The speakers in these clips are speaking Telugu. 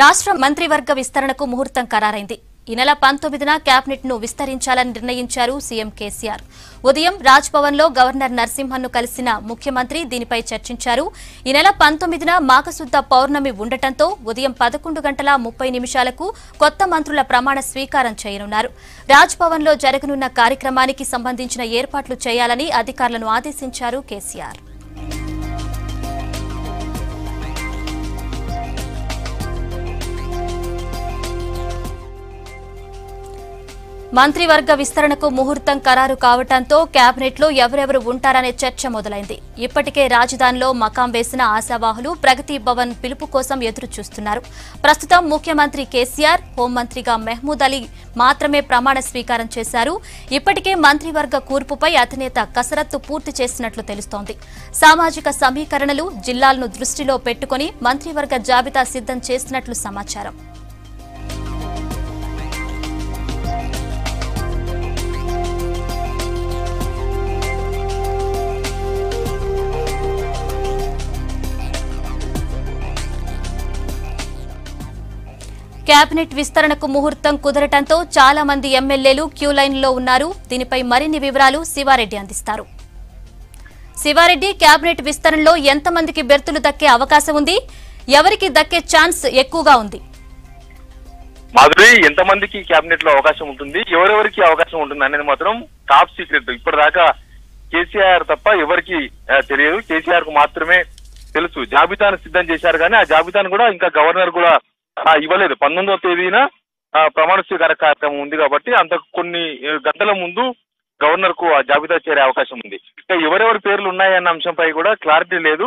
రాష్ట్ర మంత్రివర్గ విస్తరణకు ముహూర్తం ఖరారైంది. ఈ నెల 19న కేబినెట్ను విస్తరించాలని నిర్ణయించారు సీఎం కేసీఆర్. ఉదయం రాజ్భవన్లో గవర్నర్ నరసింహన్ను కలిసిన ముఖ్యమంత్రి దీనిపై చర్చించారు. ఈ నెల 19న మాఘశుద్ధ పౌర్ణమి ఉండటంతో ఉదయం 11:30 కొత్త మంత్రుల ప్రమాణ స్వీకారం చేయనున్నారు. రాజ్భవన్లో జరగనున్న కార్యక్రమానికి సంబంధించిన ఏర్పాట్లు చేయాలని అధికారులను ఆదేశించారు కేసీఆర్. మంత్రివర్గ విస్తరణకు ముహూర్తం ఖరారు కావడంతో కేబినెట్లో ఎవరెవరు ఉంటారనే చర్చ మొదలైంది. ఇప్పటికే రాజధానిలో మకాం వేసిన ఆశావాహులు ప్రగతి భవన్ పిలుపు కోసం ఎదురు చూస్తున్నారు. ప్రస్తుతం ముఖ్యమంత్రి కేసీఆర్, హోంమంత్రిగా మహమూద్ అలీ మాత్రమే ప్రమాణ స్వీకారం చేశారు. ఇప్పటికే మంత్రివర్గ కూర్పుపై అధినేత కసరత్తు పూర్తి చేసినట్లు తెలుస్తోంది. సామాజిక సమీకరణలు, జిల్లాలను దృష్టిలో పెట్టుకుని మంత్రివర్గ జాబితా సిద్ధం చేసినట్లు సమాచారం. కేబినెట్ విస్తరణకు ముహూర్తం కుదరటంతో చాలా మంది ఎమ్మెల్యేలు క్యూ లైన్లో ఉన్నారు. దీనిపై మరిన్ని వివరాలు శివారెడ్డి అందిస్తారు. శివారెడ్డి, కేబినెట్ విస్తరణలో ఎంతమందికి బెర్తులు దక్కే అవకాశం ఉంది? ఎవరికి దక్కే ఛాన్స్ ఎక్కువగా ఉంది? మాధురి, ఎంతమందికి కేబినెట్ లో అవకాశం ఉంటుంది, ఎవరెవరికి అవకాశం ఉంటుంది అనేది మాత్రం టాప్ సీక్రెట్. ఇప్పటిదాకా కేసీఆర్ తప్ప ఎవరికి తెలియదు. కేసీఆర్ కు మాత్రమే తెలుసు. జాబితాను సిద్ధం చేశారు, కానీ ఆ జాబితాను కూడా ఇంకా గవర్నర్ కూడా ఇవ్వలేదు. 19వ తేదీన ప్రమాణ స్వీకార కార్యక్రమం ఉంది కాబట్టి అంతకు కొన్ని గంటల ముందు గవర్నర్ కు ఆ జాబితా చేరే అవకాశం ఉంది. ఇంకా ఎవరెవరి పేర్లు ఉన్నాయన్న అంశంపై కూడా క్లారిటీ లేదు.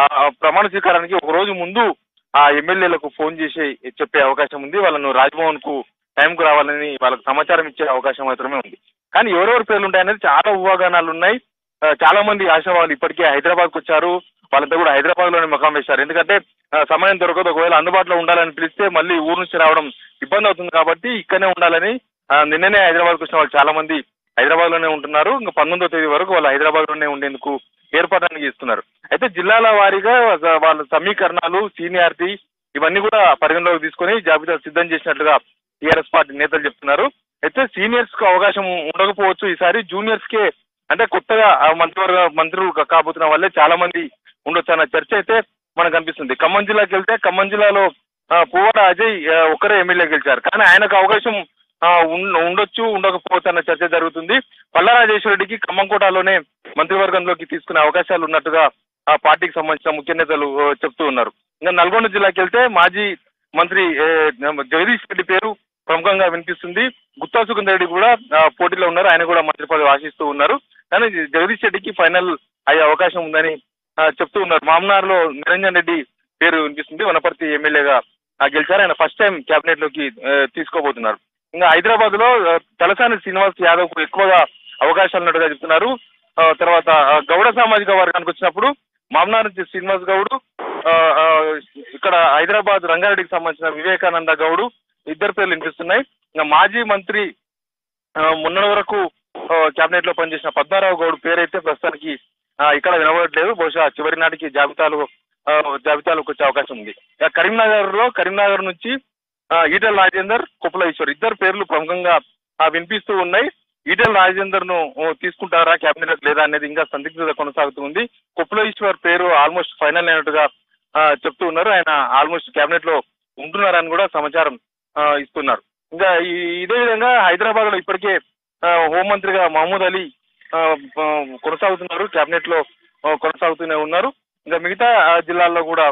ఆ ప్రమాణ స్వీకారానికి ఒక రోజు ముందు ఆ ఎమ్మెల్యేలకు ఫోన్ చేసి చెప్పే అవకాశం ఉంది. వాళ్ళను రాజ్భవన్ కు టైంకు రావాలని వాళ్ళకు సమాచారం ఇచ్చే అవకాశం మాత్రమే ఉంది. కానీ ఎవరెవరి పేర్లు ఉంటాయనేది చాలా ఊహాగానాలు ఉన్నాయి. చాలా మంది ఆశావాహులు ఇప్పటికే హైదరాబాద్ కు వచ్చారు. వాళ్ళంతా కూడా హైదరాబాద్ లోనే మకాం వేశారు. ఎందుకంటే సమయం దొరకదు. ఒకవేళ అందుబాటులో ఉండాలని పిలిస్తే మళ్ళీ ఊరు నుంచి రావడం ఇబ్బంది అవుతుంది కాబట్టి ఇక్కడనే ఉండాలని నిన్ననే హైదరాబాద్కు వచ్చిన వాళ్ళు చాలా మంది హైదరాబాద్ లోనే ఉంటున్నారు. ఇంకా 19వ తేదీ వరకు వాళ్ళు హైదరాబాద్ లోనే ఉండేందుకు ఏర్పాటానికి ఇస్తున్నారు. అయితే జిల్లాల వారీగా వాళ్ళ సమీకరణాలు, సీనియారిటీ ఇవన్నీ కూడా పరిగణలోకి తీసుకుని జాబితా సిద్ధం చేసినట్లుగా టీఆర్ఎస్ పార్టీ నేతలు చెప్తున్నారు. అయితే సీనియర్స్ కు అవకాశం ఉండకపోవచ్చు ఈసారి. జూనియర్స్ కే, అంటే కొత్తగా మంత్రులు కాబోతున్న వాళ్ళే చాలా మంది ఉండొచ్చు అన్న చర్చ అయితే మనకు అనిపిస్తుంది. ఖమ్మం జిల్లాకి వెళ్తే ఖమ్మం జిల్లాలో పువ్వాడ అజయ్ ఒక్కరే ఎమ్మెల్యే గెలిచారు. కానీ ఆయనకు అవకాశం ఉండొచ్చు, ఉండకపోవచ్చు అన్న చర్చ జరుగుతుంది. పల్లా రాజేశ్వరరెడ్డికి ఖమ్మం కోటాలోనే మంత్రివర్గంలోకి తీసుకునే అవకాశాలు ఉన్నట్టుగా ఆ పార్టీకి సంబంధించిన ముఖ్య నేతలు చెప్తూ ఉన్నారు. ఇంకా నల్గొండ జిల్లాకి వెళ్తే మాజీ మంత్రి జగదీష్ రెడ్డి పేరు ప్రముఖంగా వినిపిస్తుంది. గుత్తా సుఖేందర్ రెడ్డి కూడా పోటీలో ఉన్నారు. ఆయన కూడా మంత్రి పదవి ఆశిస్తూ ఉన్నారు. కానీ జగదీష్ రెడ్డికి ఫైనల్ అయ్యే అవకాశం ఉందని చెప్తూ ఉన్నారు. మామనార్లో నిరంజన్ రెడ్డి పేరు వినిపిస్తుంది. వనపర్తి ఎమ్మెల్యేగా గెలిచారు. ఆయన ఫస్ట్ టైం కేబినెట్ లోకి తీసుకోబోతున్నారు. ఇంకా హైదరాబాద్ లో తలసాని శ్రీనివాస్ యాదవ్ కు ఎక్కువగా అవకాశాలు ఉన్నట్టుగా చెప్తున్నారు. తర్వాత గౌడ సామాజిక వర్గానికి వచ్చినప్పుడు మామనార్ శ్రీనివాస్ గౌడ్, ఇక్కడ హైదరాబాద్ రంగారెడ్డికి సంబంధించిన వివేకానంద గౌడ్ ఇద్దరు పేర్లు వినిపిస్తున్నాయి. ఇంకా మాజీ మంత్రి మొన్న వరకు కేబినెట్ లో పనిచేసిన పద్మారావు గౌడ్ పేరైతే ప్రస్తుతానికి ఇక్కడ వినబడట్లేదు. బహుశా చివరి నాటికి జాబితాలకు వచ్చే అవకాశం ఉంది. కరీంనగర్ నుంచి ఈటెల రాజేందర్, కుప్పల ఈశ్వర్ ఇద్దరు పేర్లు ప్రముఖంగా వినిపిస్తూ ఉన్నాయి. ఈటెల రాజేందర్ ను తీసుకుంటారా కేబినెట్ లేదా అనేది ఇంకా సందిగ్ధత కొనసాగుతుంది. కుప్పల ఈశ్వర్ పేరు ఆల్మోస్ట్ ఫైనల్ అయినట్టుగా చెప్తూ ఉన్నారు. ఆయన ఆల్మోస్ట్ కేబినెట్ లో ఉంటున్నారని కూడా సమాచారం ఇస్తున్నారు. ఇంకా ఇదే విధంగా హైదరాబాద్ లో ఇప్పటికే హోంమంత్రిగా మహమూద్ అలీ కొనసాగుతున్నారు. కేబినెట్ లో కొనసాగుతూనే ఉన్నారు. ఇంకా మిగతా జిల్లాల్లో కూడా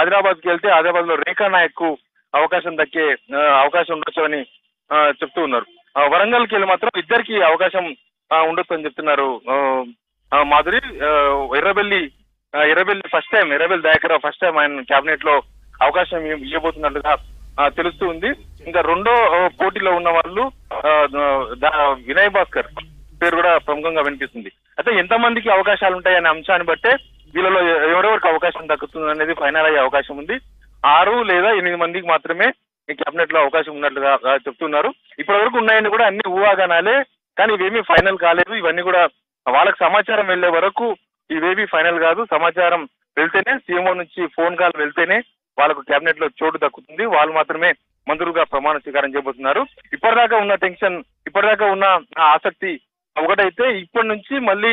ఆదిలాబాద్ కి వెళ్తే ఆదిలాబాద్ లో రేఖా నాయక్ కు అవకాశం దక్కే అవకాశం ఉండొచ్చు అని చెప్తూ ఉన్నారు. వరంగల్కి వెళ్ళి మాత్రం ఇద్దరికి అవకాశం ఉండొచ్చు అని చెప్తున్నారు. మాధురి, ఎర్రబెల్లి దయాకర్ ఫస్ట్ టైం ఆయన కేబినెట్ లో అవకాశం ఇవ్వబోతున్నట్టుగా తెలుస్తూ ఉంది. ఇంకా రెండో పోటీలో ఉన్న వాళ్ళు వినయ్ భాస్కర్ పేరు కూడా ప్రముఖంగా వినిపిస్తుంది. అయితే ఎంతమందికి అవకాశాలు ఉంటాయి అనే అంశాన్ని బట్టే వీళ్ళలో ఎవరెవరికి అవకాశం దక్కుతుంది అనేది ఫైనల్ అయ్యే అవకాశం ఉంది. 6 లేదా 8 మందికి మాత్రమే ఈ కేబినెట్ లో అవకాశం ఉన్నట్లుగా చెప్తున్నారు. ఇప్పటి వరకు ఉన్నాయని కూడా అన్ని ఊహాగానాలే, కానీ ఇవేమీ ఫైనల్ కాలేదు. ఇవన్నీ కూడా వాళ్ళకి సమాచారం వెళ్లే వరకు ఇవేవి ఫైనల్ కాదు. సమాచారం వెళ్తేనే, సీఎంఓ నుంచి ఫోన్ కాల్ వెళ్తేనే వాళ్ళకు కేబినెట్ లో చోటు దక్కుతుంది. వాళ్ళు మాత్రమే మంత్రులుగా ప్రమాణ స్వీకారం చేయబోతున్నారు. ఇప్పటిదాకా ఉన్న టెన్షన్, ఇప్పటిదాకా ఉన్న ఆసక్తి ఒకటైతే, ఇప్పటి నుంచి మళ్ళీ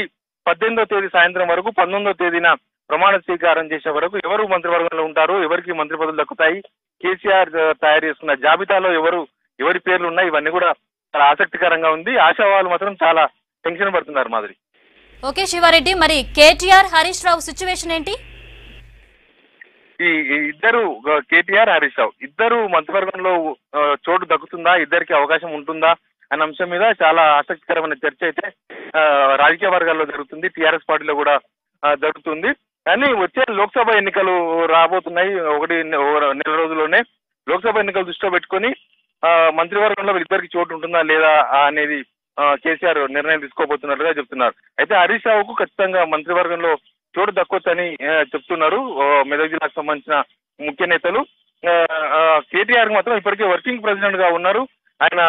18వ తేదీ సాయంత్రం వరకు 19వ తేదీన ప్రమాణ స్వీకారం చేసే వరకు ఎవరు మంత్రివర్గంలో ఉంటారు, ఎవరికి మంత్రి పదవులు దక్కుతాయి, కేసీఆర్ తయారు చేస్తున్న జాబితాలో ఎవరి పేర్లు ఉన్నాయి, ఇవన్నీ కూడా చాలా ఆసక్తికరంగా ఉంది. ఆశావాళ్ళు మాత్రం చాలా టెన్షన్ పడుతున్నారు మాదిరి. ఓకే శివారెడ్డి, మరి కేటీఆర్ హరీష్ రావు సిచ్యువేషన్ ఏంటి? ఇద్దరు కేటీఆర్ హరీష్ రావు ఇద్దరు మంత్రివర్గంలో చోటు దక్కుతుందా, ఇద్దరికి అవకాశం ఉంటుందా అనే అంశం మీద చాలా ఆసక్తికరమైన చర్చ అయితే రాజకీయ వర్గాల్లో జరుగుతుంది, టీఆర్ఎస్ పార్టీలో కూడా జరుగుతుంది. కానీ వచ్చే లోక్సభ ఎన్నికలు రాబోతున్నాయి, 1 నెల రోజుల్లోనే. లోక్సభ ఎన్నికలు దృష్టిలో పెట్టుకుని మంత్రివర్గంలో ఇద్దరికి చోటు ఉంటుందా లేదా అనేది కేసీఆర్ నిర్ణయం తీసుకోబోతున్నట్లుగా చెప్తున్నారు. అయితే హరీష్ రావుకు ఖచ్చితంగా మంత్రివర్గంలో చోటు దక్కొచ్చని చెప్తున్నారు మెదక్ జిల్లాకు సంబంధించిన ముఖ్య నేతలు. కేటీఆర్ మాత్రం ఇప్పటికే వర్కింగ్ ప్రెసిడెంట్ గా ఉన్నారు. ఆయన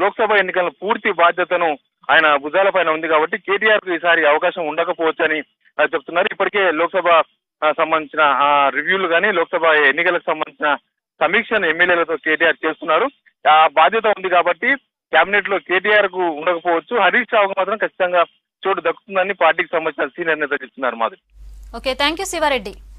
లోక్సభ ఎన్నికల పూర్తి బాధ్యతను ఆయన భుజాల పైన ఉంది కాబట్టి కేటీఆర్ కు ఈసారి అవకాశం ఉండకపోవచ్చని చెప్తున్నారు. ఇప్పటికే లోక్సభ సంబంధించిన రివ్యూలు కానీ లోక్సభ ఎన్నికలకు సంబంధించిన సమీక్షను ఎమ్మెల్యేలతో కేటీఆర్ చేస్తున్నారు. ఆ బాధ్యత ఉంది కాబట్టి కేబినెట్ లో కేటీఆర్ కు ఉండకపోవచ్చు. హరీష్ రావుకు మాత్రం ఖచ్చితంగా చోటు దక్కుతుందని పార్టీకి సంబంధించిన సీనియర్ నేత చెప్తున్నారు Madhuri. Okay, thank you Sivareddy.